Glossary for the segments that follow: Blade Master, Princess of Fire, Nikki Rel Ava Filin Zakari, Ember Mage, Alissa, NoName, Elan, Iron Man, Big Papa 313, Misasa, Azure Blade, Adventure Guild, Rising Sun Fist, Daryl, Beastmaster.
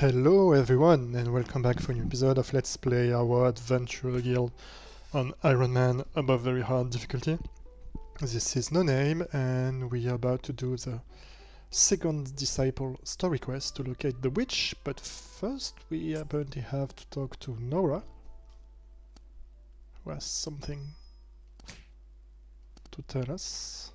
Hello everyone and welcome back for a new episode of Let's Play our Adventure Guild on Iron Man above very hard difficulty. This is NoName and we are about to do the second disciple story quest to locate the witch, but first we apparently have to talk to Nora, who has something to tell us.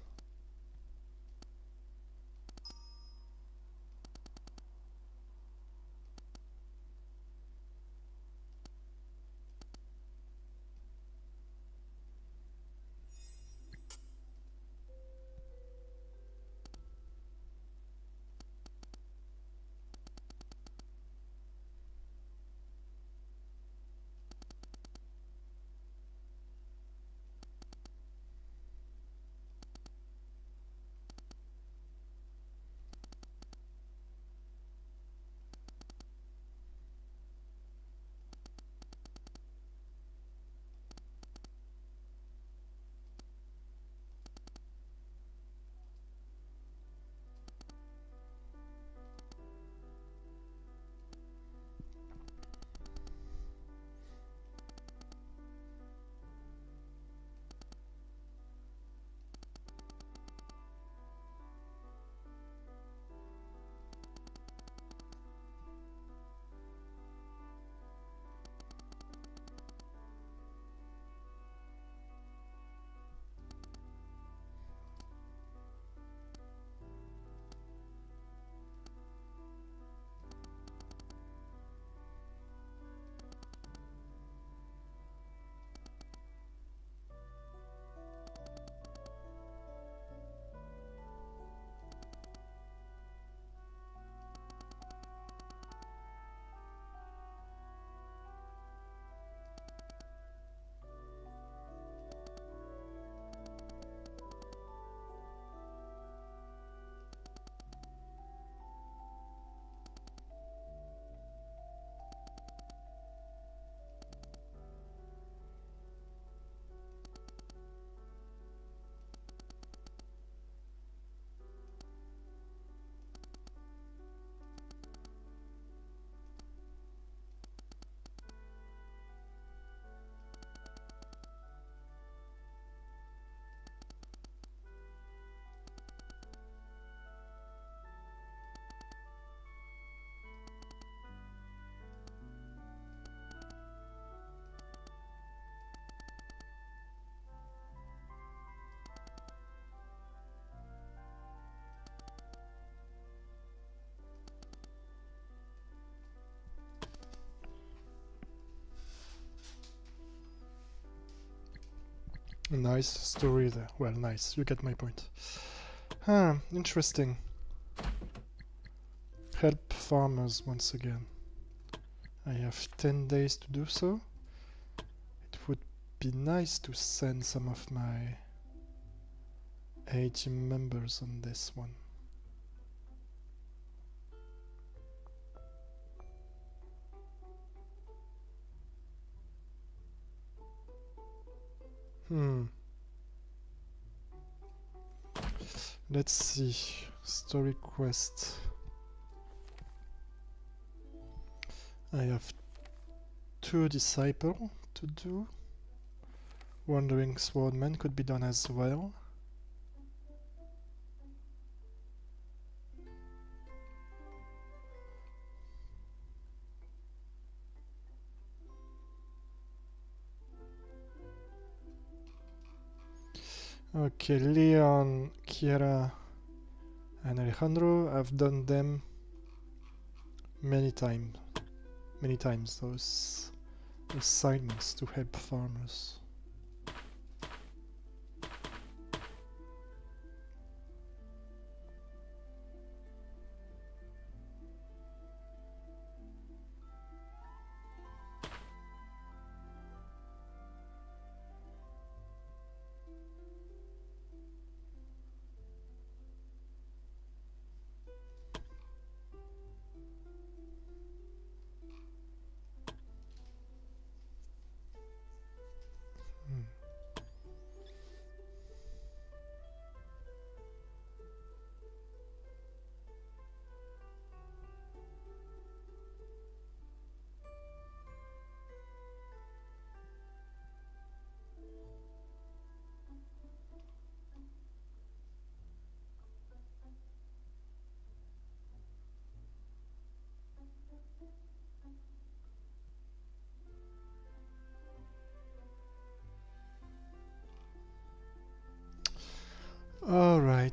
Nice story there. Well, nice. You get my point. Ah, interesting. Help farmers once again. I have 10 days to do so. It would be nice to send some of my A-team members on this one. Let's see. Story quest. I have 2 disciple to do. Wandering Swordman could be done as well. Okay, Leon, Kiera, and Alejandro, I've done them many times, those assignments to help farmers.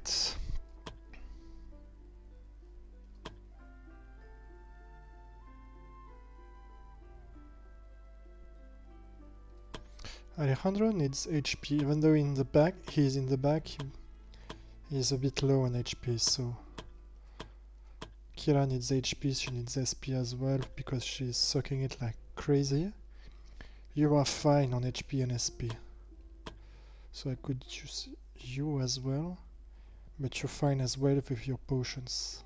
right. Alejandro needs HP, even though in the back, he's in the back, he's a bit low on HP, so... Kira needs HP, she needs SP as well, because she's sucking it like crazy. You are fine on HP and SP. So I could use you as well, but you're fine as well with your potions.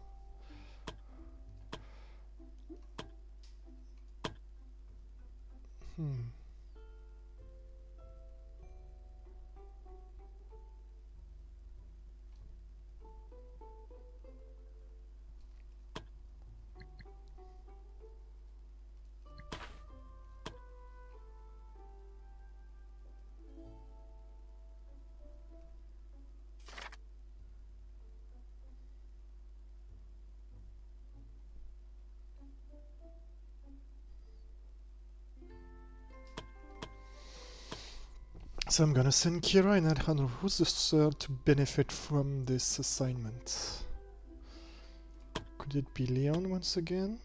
So I'm gonna send Kira and Alejandro, who's the third to benefit from this assignment? Could it be Leon once again?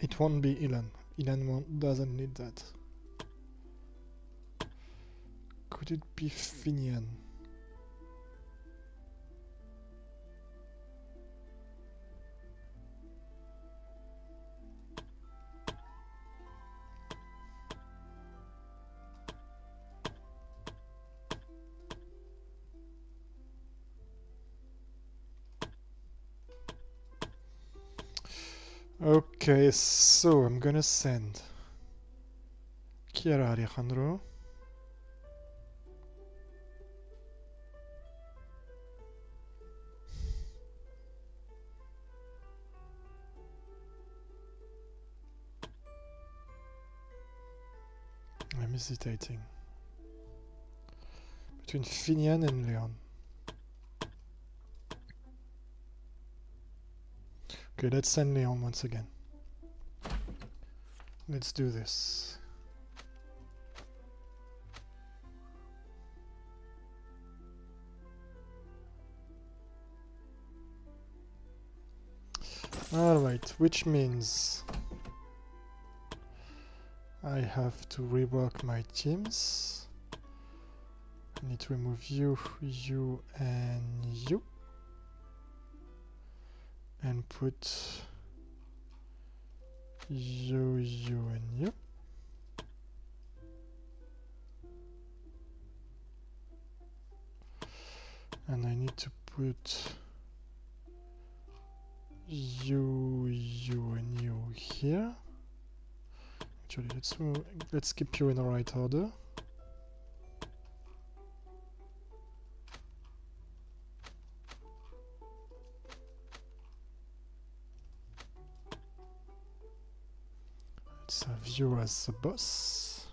It won't be Elan. Elan doesn't need that. Could it be Finian? Okay, so I'm gonna send Kira, Alejandro, I'm hesitating between Finian and Leon. Okay, let's send Leon once again. Let's do this. Alright, which means I have to rework my teams. I need to remove you, you, and you. And put you, you, and you. And I need to put you, you, and you here. Actually, let's keep you in the right order. You as the boss.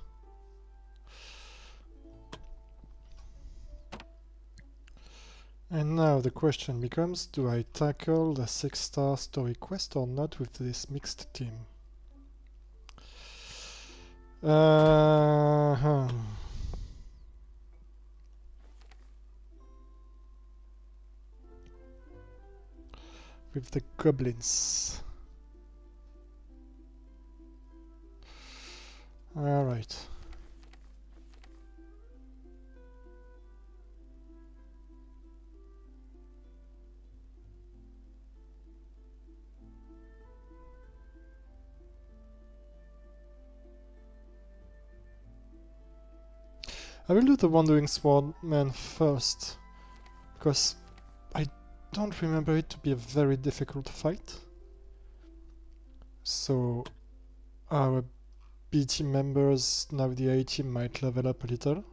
And now the question becomes, do I tackle the 6-star story quest or not with this mixed team? With the goblins. All right. I will do the Wandering Swordman first, because I don't remember it to be a very difficult fight. So our B team members, now the A team, might level up a little.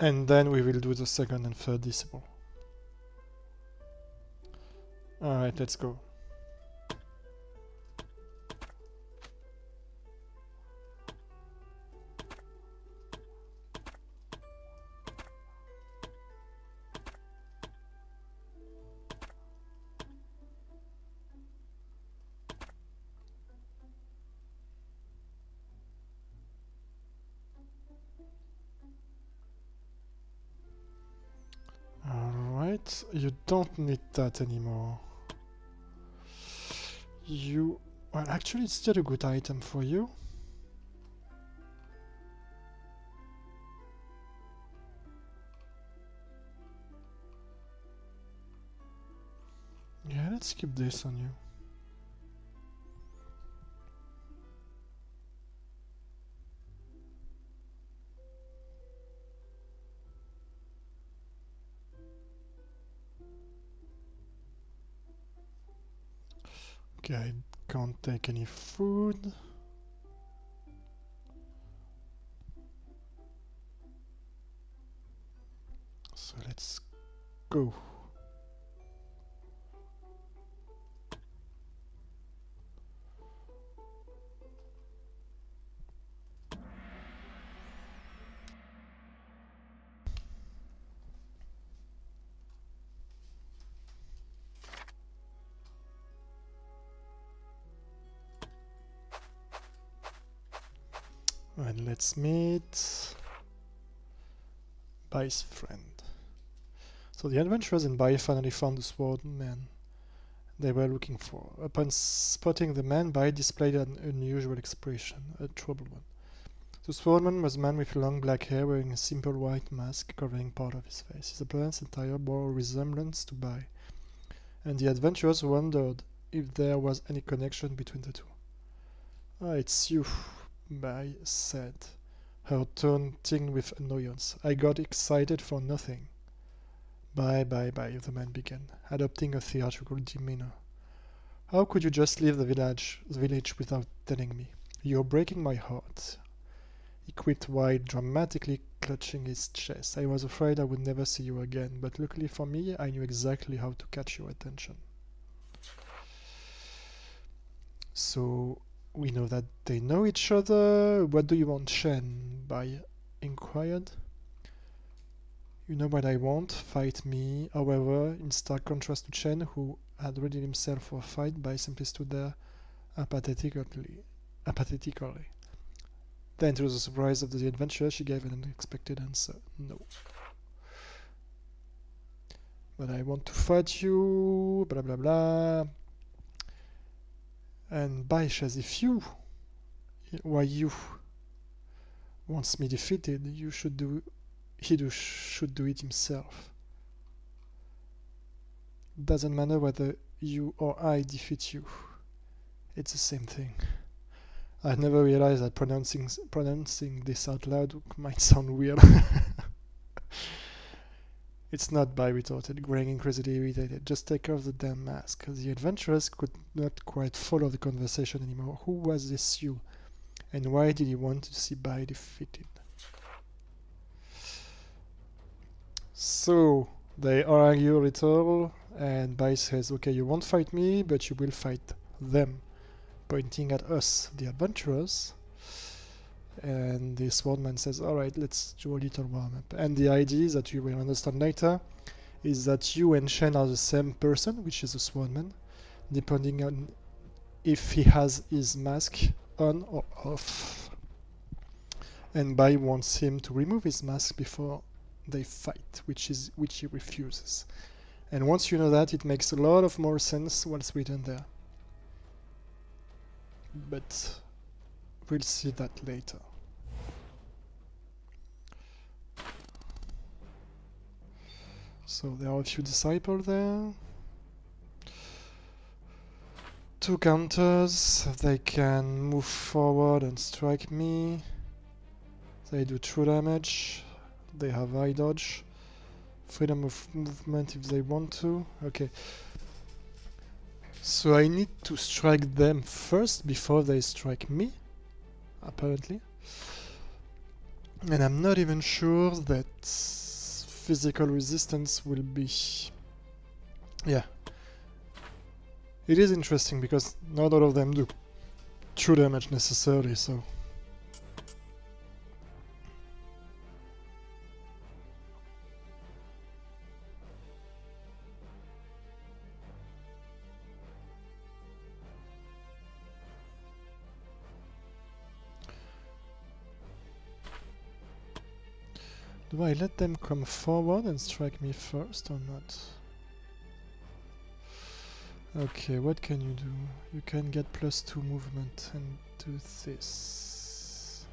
And then we will do the second and third disciple. Alright, let's go. right, you don't need that anymore. You... well, actually it's still a good item for you. Yeah, let's keep this on you. Okay, I can't take any food. So let's go. And let's meet Bai's friend. So the adventurers in Bai finally found the sword man they were looking for. Upon spotting the man, Bai displayed an unusual expression, a troubled one. The swordman was a man with long black hair wearing a simple white mask covering part of his face. His appearance and attire bore a resemblance to Bai, and the adventurers wondered if there was any connection between the two. Ah, it's you, Bai said, her tone tinged with annoyance. I got excited for nothing. Bai, the man began, adopting a theatrical demeanor. How could you just leave the village without telling me? You're breaking my heart. He quit wide, dramatically clutching his chest. I was afraid I would never see you again, but luckily for me, I knew exactly how to catch your attention. So... we know that they know each other. What do you want, Shen? Bai inquired. You know what I want, fight me. However, in stark contrast to Shen, who had readied himself for a fight, Bai simply stood there apathetically. Then, to the surprise of the adventurer, she gave an unexpected answer. No. But I want to fight you, blah blah blah. And Bai, as if you wants me defeated, you should do, he should do it himself. Doesn't matter whether you or I defeat you. It's the same thing. I never realized that pronouncing this out loud might sound weird. It's not, Bai retorted, growing increasingly irritated. Just take off the damn mask. The adventurers could not quite follow the conversation anymore. Who was this you? And why did he want to see Bai defeated? So, they argue a little, and Bai says, okay, you won't fight me, but you will fight them. Pointing at us, the adventurers. And the swordman says, alright, let's do a little warm-up. And the idea that you will understand later is that you and Shen are the same person, which is the swordman, depending on if he has his mask on or off. And Bai wants him to remove his mask before they fight, which he refuses. And once you know that, it makes a lot of more sense what's written there. But... we'll see that later. So there are a few disciples there. Two counters, they can move forward and strike me. They do true damage. They have high dodge. Freedom of movement if they want to. Okay. So I need to strike them first before they strike me, apparently. And I'm not even sure that physical resistance will be... yeah. It is interesting because not all of them do true damage necessarily, so... Do I let them come forward and strike me first or not? Okay, what can you do? You can get +2 movement and do this.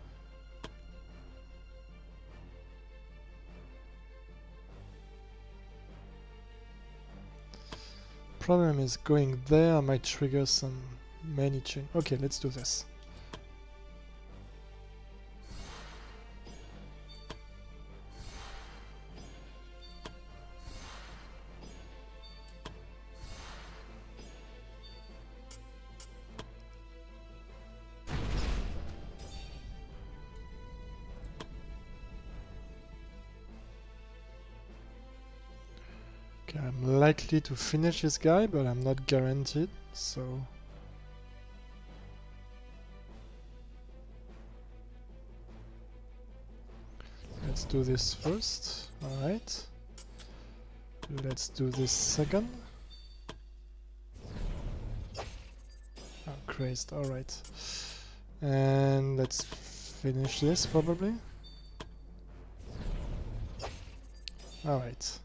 Problem is going there might trigger some many chain. Okay, let's do this. I'm likely to finish this guy, but I'm not guaranteed, so... let's do this first, alright. Let's do this second. Oh, crazed, alright. And let's finish this, probably. Alright.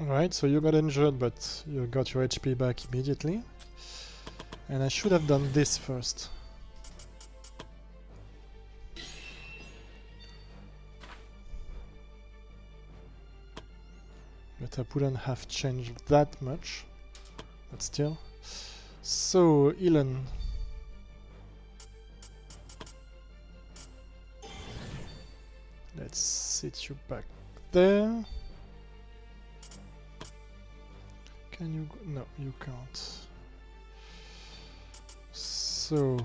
Alright, so you got injured, but you got your HP back immediately. And I should have done this first. But I wouldn't have changed that much. But still. So, Elan. Let's sit you back there. Can you go? No, you can't. So...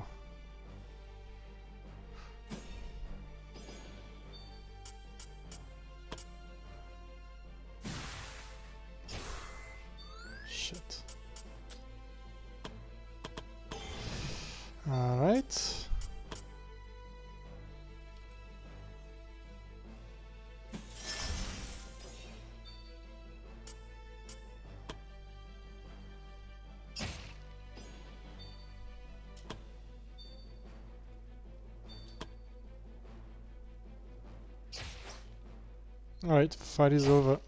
shit. Alright. Alright, fight is over.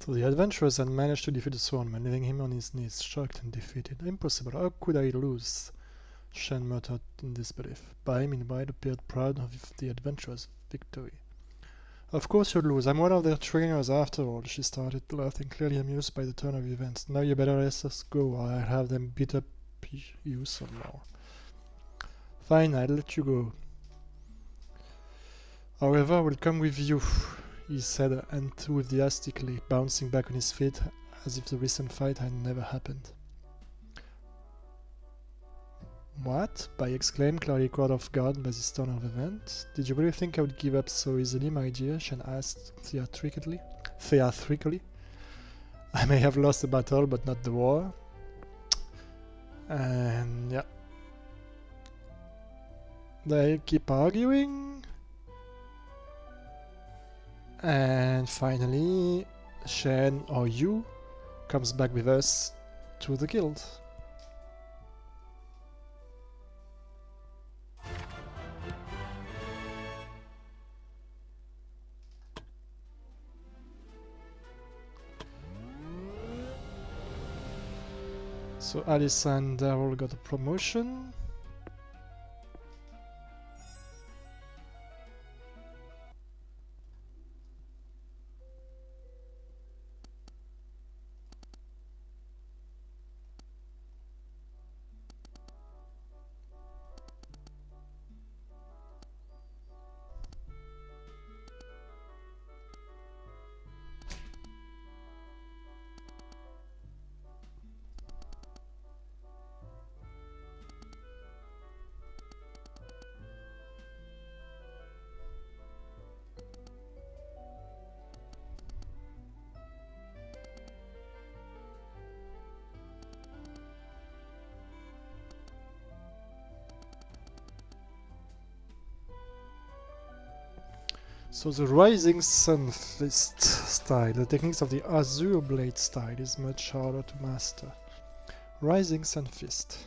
So the adventurers had managed to defeat the swordman, leaving him on his knees, shocked and defeated. Impossible, how could I lose? Shen muttered in disbelief. Bai, meanwhile, appeared proud of the adventurers' victory. Of course you'll lose, I'm one of their trainers after all, she started laughing, clearly amused by the turn of events. Now you better let us go, or I'll have them beat up you some more. Fine, I'll let you go. However, I will come with you, he said enthusiastically, bouncing back on his feet as if the recent fight had never happened. What? Bai exclaimed, clearly caught off guard by this turn of event. Did you really think I would give up so easily, my dear? Shen asked theatrically. I may have lost the battle, but not the war. And yeah. They keep arguing. And finally, Shen, or you, comes back with us to the guild. So Alissa and Daryl got a promotion. So the Rising Sun Fist style, the techniques of the Azure Blade style, is much harder to master. Rising Sun Fist.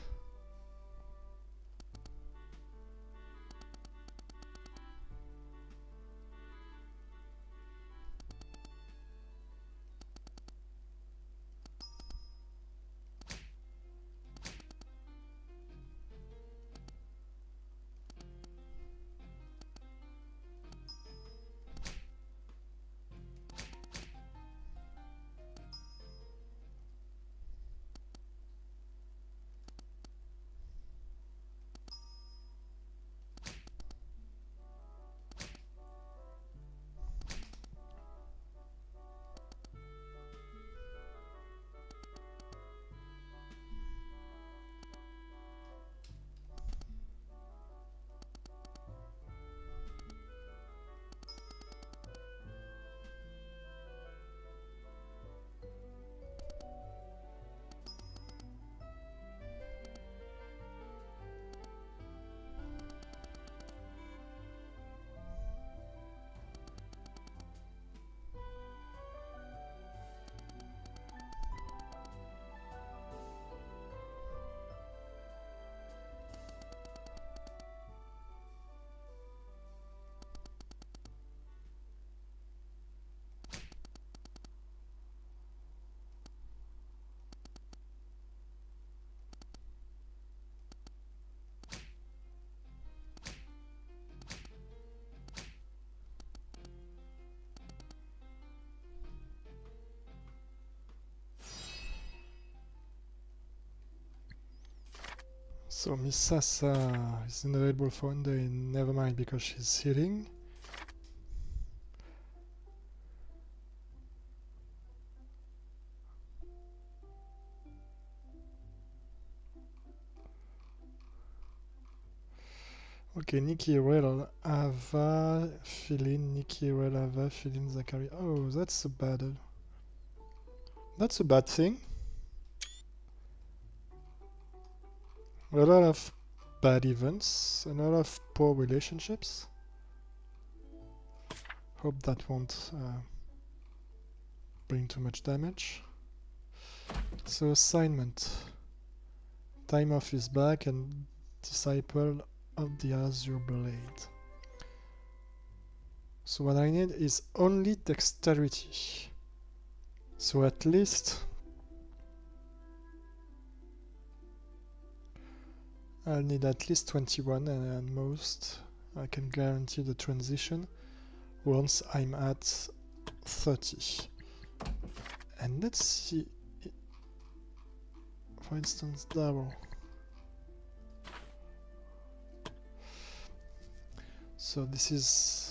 So Misasa is available for Unday, never mind, because she's healing. Okay, Nikki Rel Ava Filin, Nikki Rel Ava Filin Zakari. Oh, that's a battle. That's a bad thing. A lot of bad events, a lot of poor relationships. Hope that won't bring too much damage. So assignment. Time off is back and Disciple of the Azure Blade. So what I need is only dexterity. So at least I'll need at least 21, and at most I can guarantee the transition once I'm at 30. And let's see, for instance, Daryl. So this is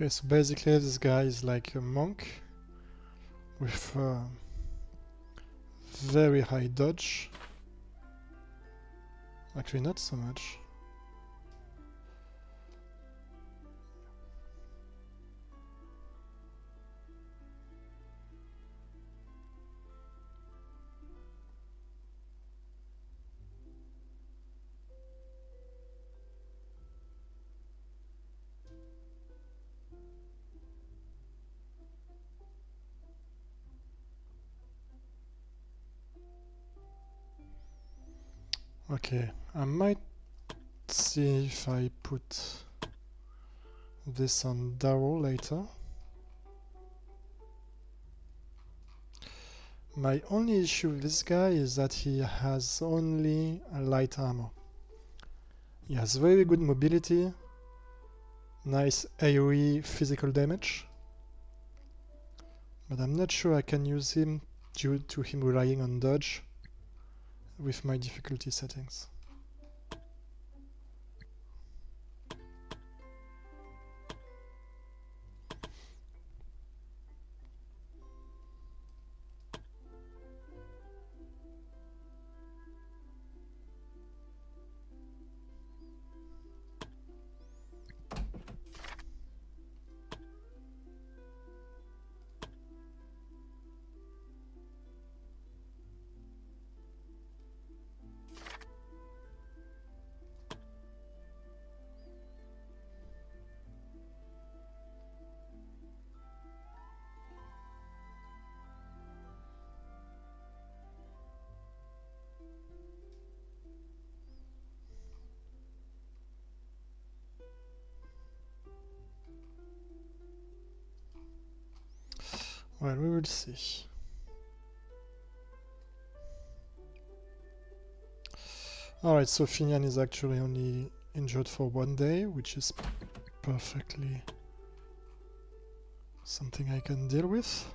okay, so basically this guy is like a monk with very high dodge. Actually not so much. Okay, I might see if I put this on Daryl later. My only issue with this guy is that he has only light armor. He has very good mobility, nice AoE physical damage, but I'm not sure I can use him due to him relying on dodge with my difficulty settings. Well, we will see. Alright, so Finian is actually only injured for 1 day, which is perfectly something I can deal with.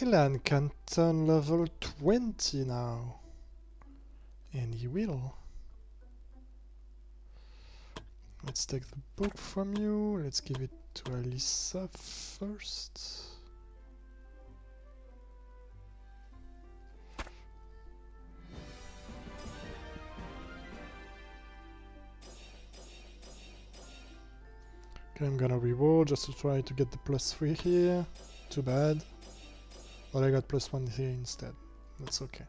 Elan can turn level 20 now. And he will. Let's take the book from you, let's give it to Alissa first. Okay, I'm gonna reroll just to try to get the +3 here. Too bad. But I got +1 here instead. That's okay.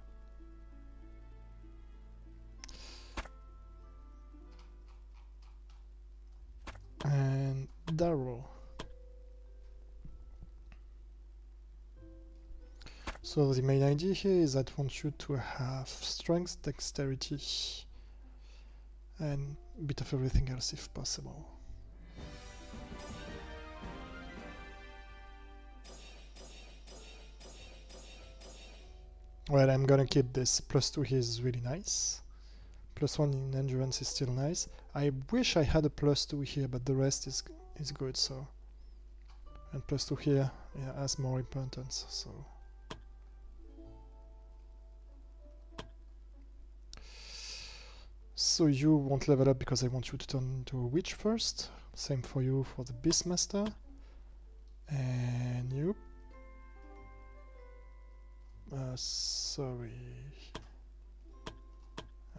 And Daryl. So the main idea here is that I want you to have strength, dexterity, and a bit of everything else if possible. Well, I'm gonna keep this. +2 here is really nice. +1 in endurance is still nice. I wish I had a +2 here, but the rest is good, so. And +2 here, yeah, has more importance, so. So you won't level up because I want you to turn into a witch first. Same for you for the Beastmaster. And you. Sorry.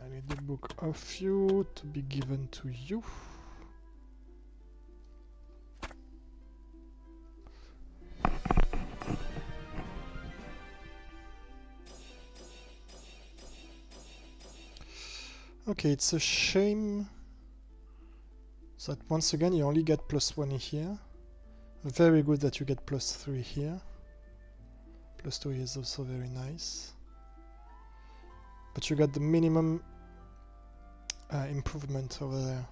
I need the book of you to be given to you. Okay, it's a shame that once again you only get +1 here. Very good that you get +3 here. +2 is also very nice. But you got the minimum improvement over there.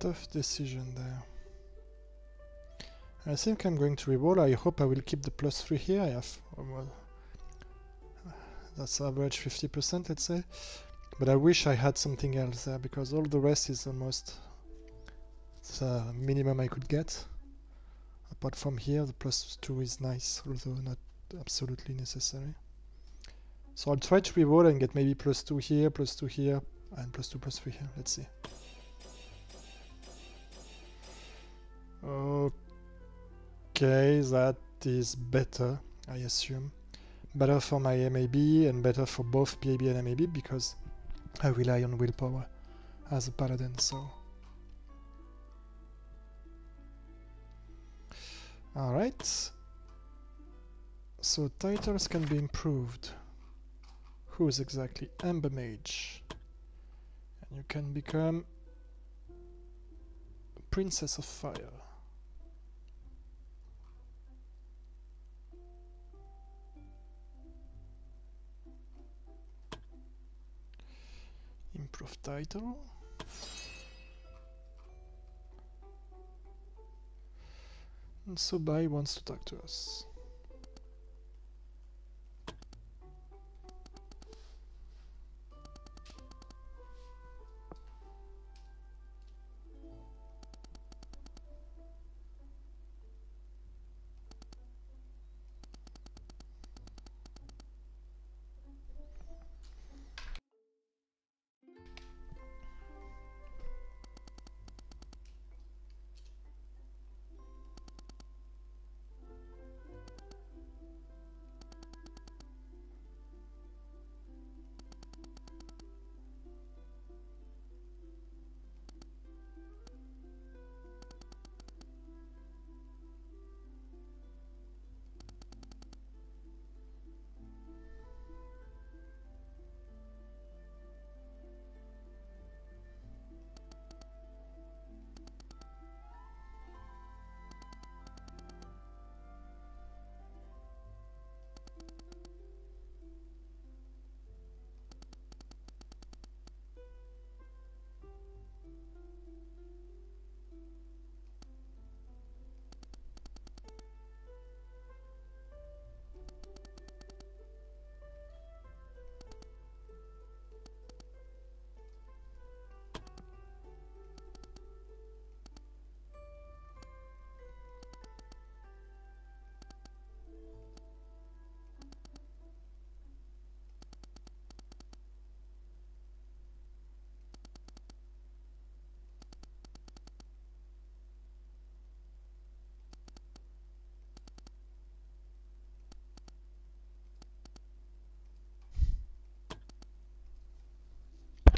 Tough decision there. I think I'm going to re-roll. I hope I will keep the +3 here. I have, well, that's average 50%, let's say. But I wish I had something else there, because all the rest is almost the minimum I could get. Apart from here, the +2 is nice, although not absolutely necessary. So I'll try to re-roll and get maybe +2 here, +2 here, and +2, +3 here. Let's see. Okay, that is better, I assume. Better for my MAB and better for both PAB and MAB, because I rely on willpower as a paladin, so. Alright. So titles can be improved. Who's exactly? Ember Mage. And you can become Princess of Fire. Improve title. And Sobai wants to talk to us.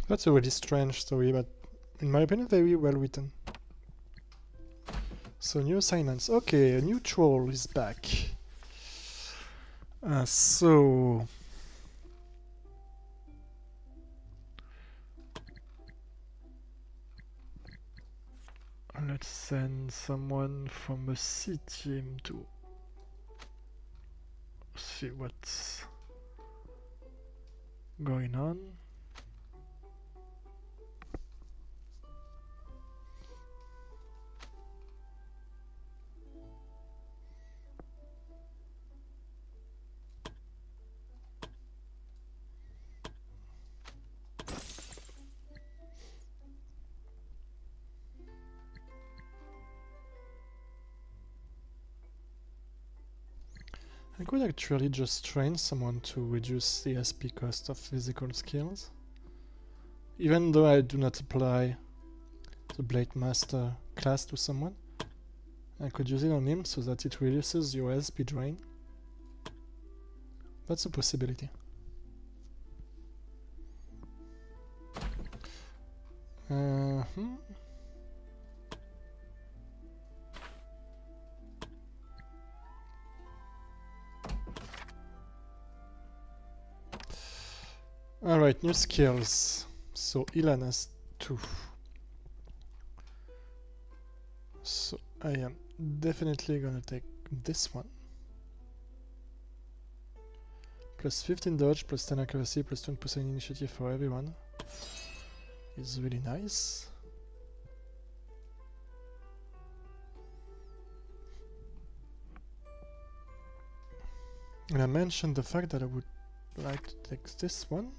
That's a really strange story, but in my opinion, very well written. So, new assignments. Okay, a new troll is back. Let's send someone from a C team to see what's going on. I could actually just train someone to reduce the SP cost of physical skills, even though I do not apply the Blade Master class to someone. I could use it on him so that it reduces your SP drain. That's a possibility. Alright, new skills. So Elan has 2. So I am definitely gonna take this one. Plus 15 dodge, plus 10 accuracy, plus 20% initiative for everyone. It's really nice. And I mentioned the fact that I would like to take this one.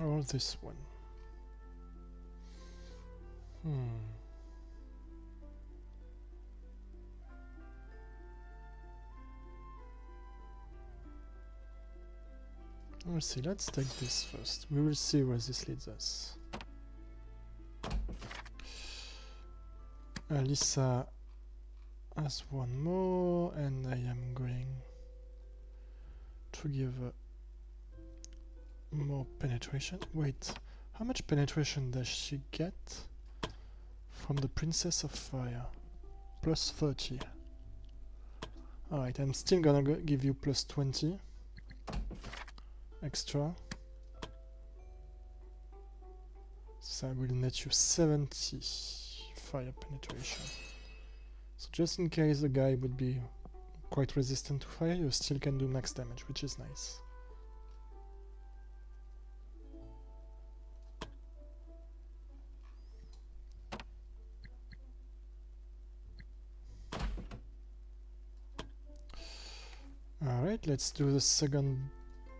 Or this one. We'll see, let's take this first. We will see where this leads us. Alissa has one more, and I am going to give her more penetration. Wait, how much penetration does she get from the Princess of Fire? Plus 30. Alright, I'm still gonna give you plus 20 extra. So I will net you 70 fire penetration. So just in case the guy would be quite resistant to fire, you still can do max damage, which is nice. Alright, let's do the second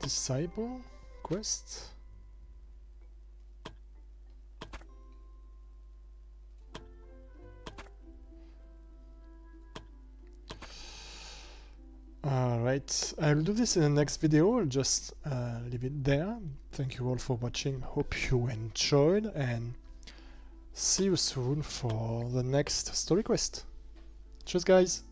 disciple quest. Alright, I'll do this in the next video, I'll just leave it there. Thank you all for watching, hope you enjoyed, and see you soon for the next story quest. Cheers guys!